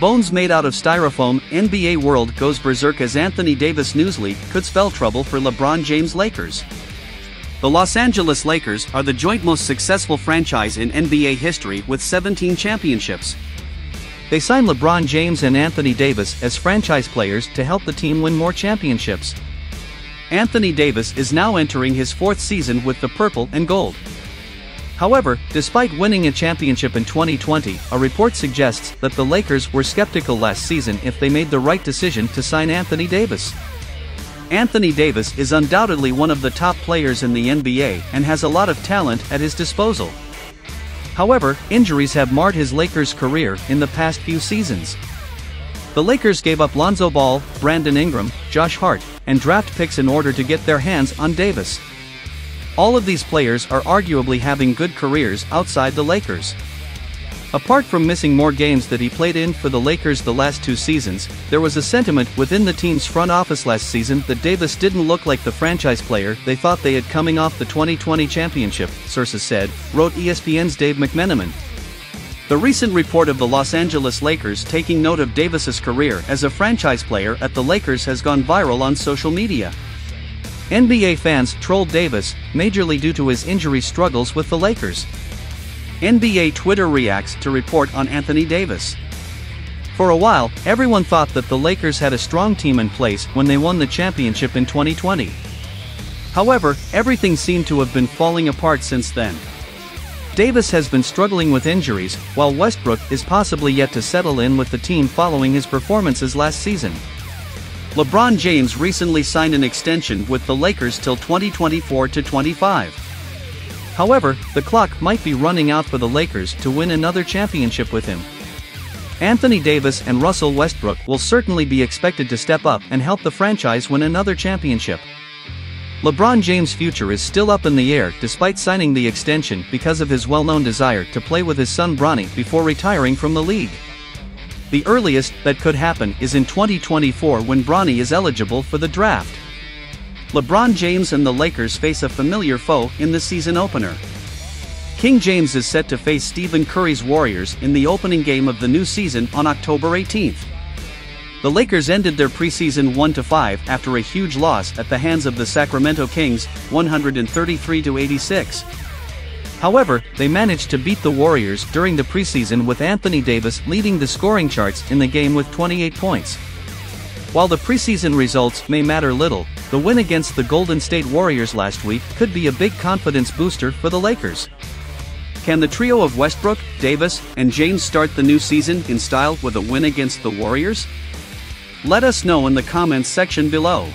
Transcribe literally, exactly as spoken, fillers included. Bones made out of styrofoam, N B A world goes berserk as Anthony Davis news leak could spell trouble for LeBron James Lakers. The Los Angeles Lakers are the joint most successful franchise in N B A history with seventeen championships. They signed LeBron James and Anthony Davis as franchise players to help the team win more championships. Anthony Davis is now entering his fourth season with the purple and gold. However, despite winning a championship in twenty twenty, a report suggests that the Lakers were skeptical last season if they made the right decision to sign Anthony Davis. Anthony Davis is undoubtedly one of the top players in the N B A and has a lot of talent at his disposal. However, injuries have marred his Lakers' career in the past few seasons. The Lakers gave up Lonzo Ball, Brandon Ingram, Josh Hart, and draft picks in order to get their hands on Davis. All of these players are arguably having good careers outside the Lakers. Apart from missing more games that he played in for the Lakers the last two seasons, there was a sentiment within the team's front office last season that Davis didn't look like the franchise player they thought they had coming off the twenty twenty championship, sources said, wrote E S P N's Dave McMenamin. The recent report of the Los Angeles Lakers taking note of Davis's career as a franchise player at the Lakers has gone viral on social media. N B A fans trolled Davis, majorly due to his injury struggles with the Lakers. N B A Twitter reacts to report on Anthony Davis. For a while, everyone thought that the Lakers had a strong team in place when they won the championship in twenty twenty. However, everything seemed to have been falling apart since then. Davis has been struggling with injuries, while Westbrook is possibly yet to settle in with the team following his performances last season. LeBron James recently signed an extension with the Lakers till twenty twenty-four to twenty-five. However, the clock might be running out for the Lakers to win another championship with him. Anthony Davis and Russell Westbrook will certainly be expected to step up and help the franchise win another championship. LeBron James' future is still up in the air despite signing the extension because of his well-known desire to play with his son Bronny before retiring from the league. The earliest that could happen is in twenty twenty-four when Bronny is eligible for the draft. LeBron James and the Lakers face a familiar foe in the season opener. King James is set to face Stephen Curry's Warriors in the opening game of the new season on October eighteenth. The Lakers ended their preseason one to five after a huge loss at the hands of the Sacramento Kings, one thirty-three to eighty-six. However, they managed to beat the Warriors during the preseason with Anthony Davis leading the scoring charts in the game with twenty-eight points. While the preseason results may matter little, the win against the Golden State Warriors last week could be a big confidence booster for the Lakers. Can the trio of Westbrook, Davis, and James start the new season in style with a win against the Warriors? Let us know in the comments section below.